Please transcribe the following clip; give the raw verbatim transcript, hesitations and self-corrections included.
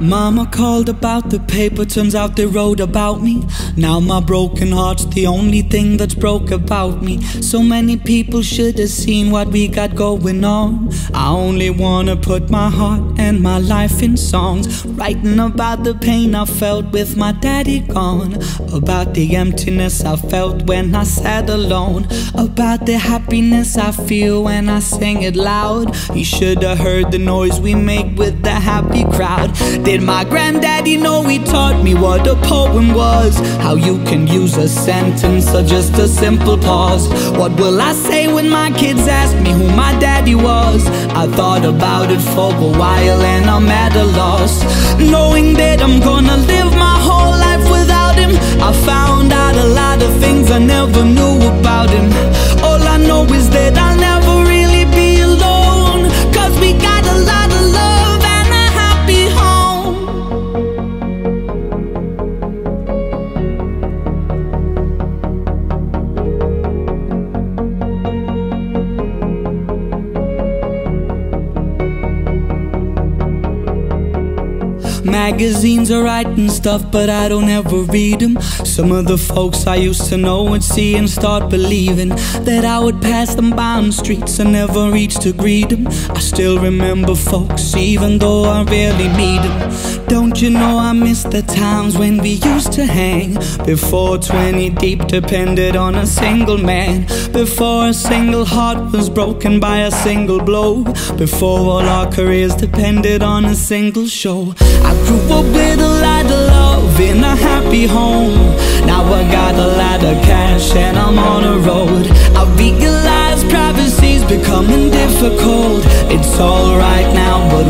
Mama called about the paper, turns out they wrote about me. Now my broken heart's the only thing that's broke about me. So many people should have seen what we got going on. I only wanna put my heart and my life in songs, writing about the pain I felt with my daddy gone, about the emptiness I felt when I sat alone, about the happiness I feel when I sing it loud. You should have heard the noise we make with the happy crowd. Did my granddaddy know? He taught me what a poem was, how you can use a sentence or just a simple pause. What will I say when my kids ask me who my daddy was? I thought about it for a while and I'm at a loss, knowing that I'm gonna live my whole life without him. I found out a lot of things I never knew about him. All I know is that I'll never really be alone, cause we got a lot of love. Magazines are writing stuff, but I don't ever read them. Some of the folks I used to know would see and start believing that I would pass them by on streets and never reach to greet them. I still remember folks, even though I rarely meet them. Don't you know I miss the times when we used to hang, before twenty deep depended on a single man, before a single heart was broken by a single blow, before all our careers depended on a single show. I grew up with a lot of love in a happy home. Now I got a lot of cash and I'm on a road. I realize privacy's becoming difficult. It's alright now, but